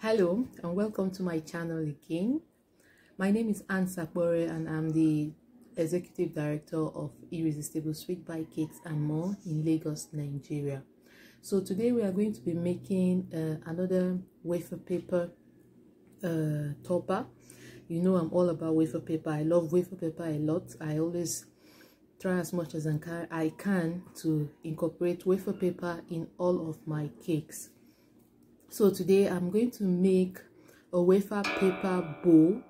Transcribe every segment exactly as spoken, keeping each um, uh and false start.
Hello and welcome to my channel again. My name is Anne Sapore and I'm the Executive Director of Irresistible Sweet Pie Cakes and More in Lagos, Nigeria. So today we are going to be making uh, another wafer paper uh, topper. You know I'm all about wafer paper. I love wafer paper a lot. I always try as much as I can to incorporate wafer paper in all of my cakes. So today I'm going to make a wafer paper bowl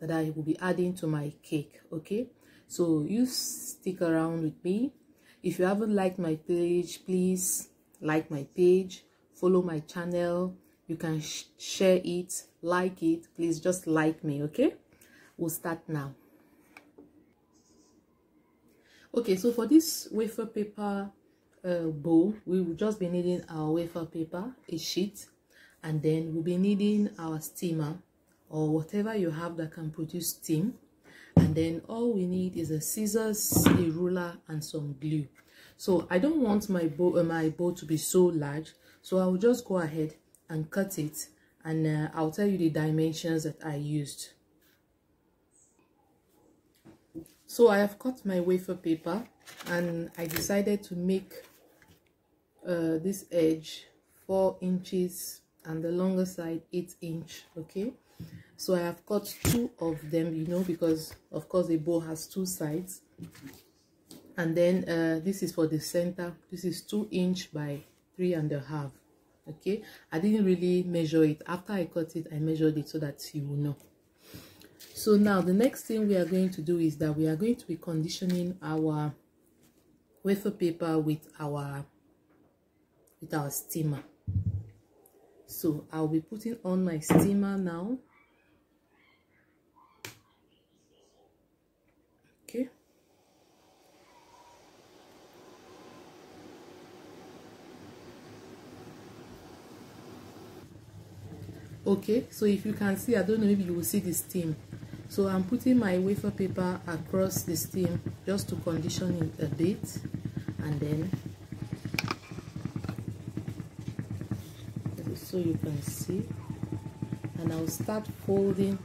that I will be adding to my cake. Okay, so you stick around with me. If you haven't liked my page, please like my page, follow my channel. You can sh share it, like it. Please just like me. Okay, we'll start now. Okay, so for this wafer paper uh, bowl, we will just be needing our wafer paper, a sheet. And then we'll be needing our steamer or whatever you have that can produce steam. And then all we need is a scissors, a ruler, and some glue. So I don't want my bowl, uh, my bowl to be so large. So I'll just go ahead and cut it. And uh, I'll tell you the dimensions that I used. So I have cut my wafer paper. And I decided to make uh, this edge four inches and the longer side eight inch. Okay, so I have cut two of them, you know, because of course the bowl has two sides. And then uh, this is for the center. This is two inch by three and a half. Okay, I didn't really measure it. After I cut it, I measured it so that you will know. So now the next thing we are going to do is that we are going to be conditioning our wafer paper with our with our steamer. So I'll be putting on my steamer now. Okay. Okay, so if you can see, I don't know if you will see the steam. So I'm putting my wafer paper across the steam just to condition it a bit, and then so you can see, and I'll start folding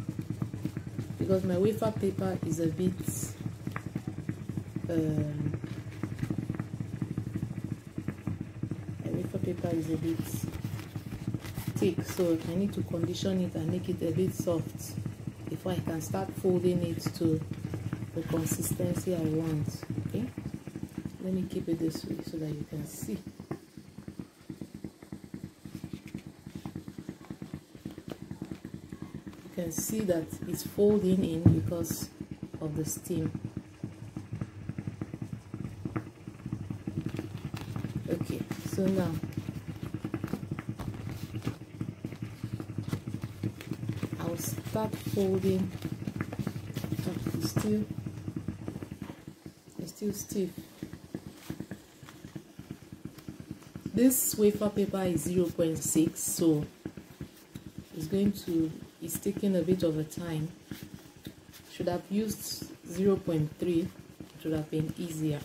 because my wafer paper is a bit um, my wafer paper is a bit thick, so I need to condition it and make it a bit soft before I can start folding it to the consistency I want. Okay, let me keep it this way so that you can see. Can see that it's folding in because of the steam. Okay, so now I'll start folding. It's still, it's still stiff. This wafer paper is zero point six, so it's going to it's taking a bit of a time. Should have used zero point three, it would have been easier.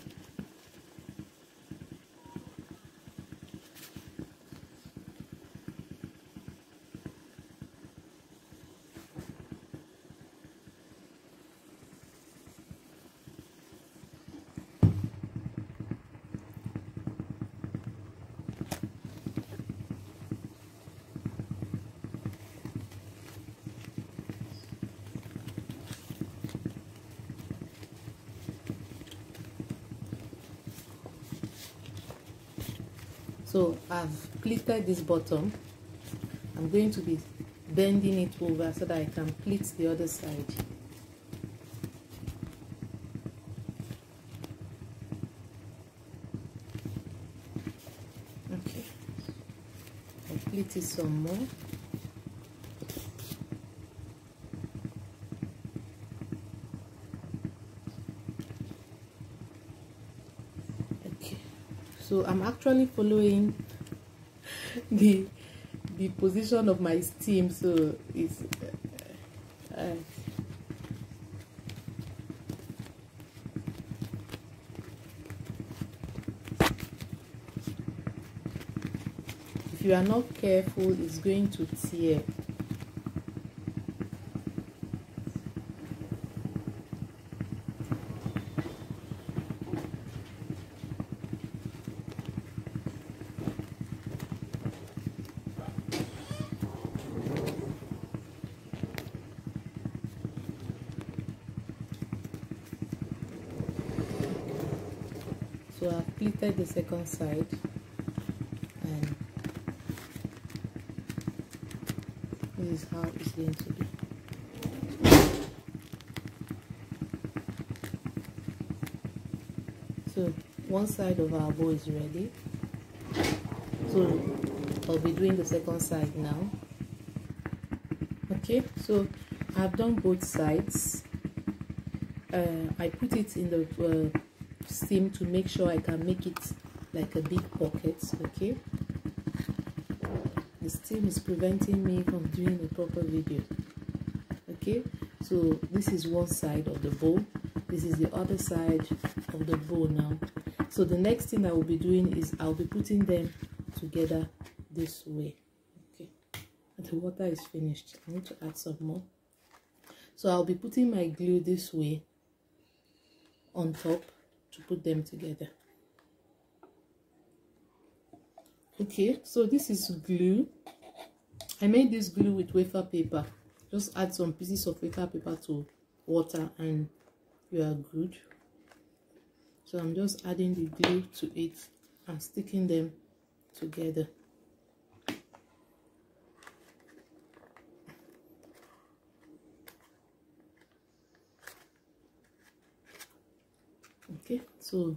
So I've pleated this bottom. I'm going to be bending it over so that I can pleat the other side. Okay, I'll pleat it some more. So I'm actually following the the position of my steam, so it's uh, uh, if you are not careful, it's going to tear. So I've pleated the second side and this is how it's going to be. So one side of our bow is ready, so I'll be doing the second side now. Okay, so I've done both sides. uh, I put it in the uh, seam to make sure I can make it like a big pocket. Okay, the steam is preventing me from doing a proper video. Okay, so this is one side of the bow, this is the other side of the bow now. So the next thing I will be doing is I'll be putting them together this way. Okay, the water is finished, I need to add some more. So I'll be putting my glue this way on top to put them together. Okay, so this is glue. I made this glue with wafer paper. Just add some pieces of wafer paper to water and you are good. So I'm just adding the glue to it and sticking them together. Okay, so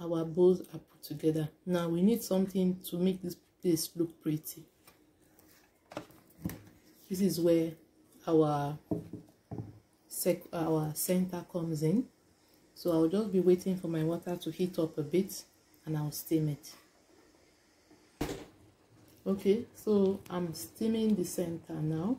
our bows are put together. Now we need something to make this place look pretty. This is where our sec our center comes in. So I'll just be waiting for my water to heat up a bit and I'll steam it. Okay, so I'm steaming the center now.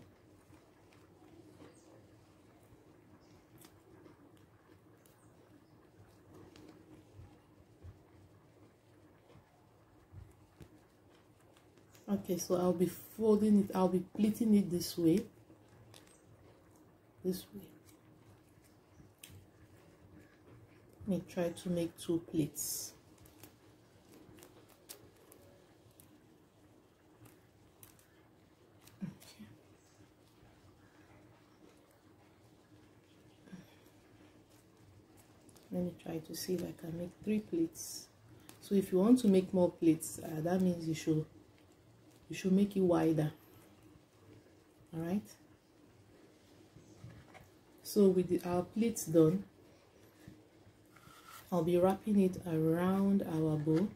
Okay, so I'll be folding it, I'll be pleating it this way, this way. Let me try to make two pleats. Okay. Let me try to see if I can make three pleats. So if you want to make more pleats, uh, that means you should You should make it wider. All right, so with the, our pleats done, I'll be wrapping it around our bow.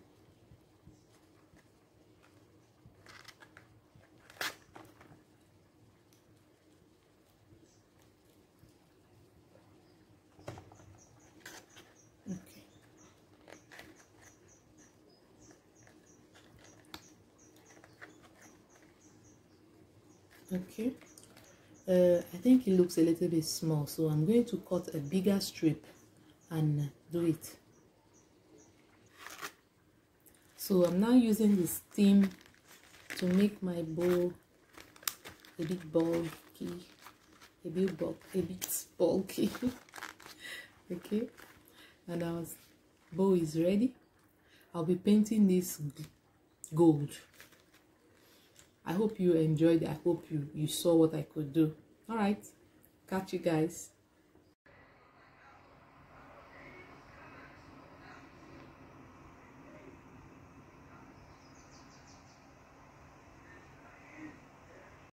Okay, uh, I think it looks a little bit small, so I'm going to cut a bigger strip and do it. So I'm now using the steam to make my bow a bit bulky, a bit bulk, a bit bulky. Okay, and our bow is ready. I'll be painting this gold. I hope you enjoyed. I hope you, you saw what I could do. All right. Catch you guys.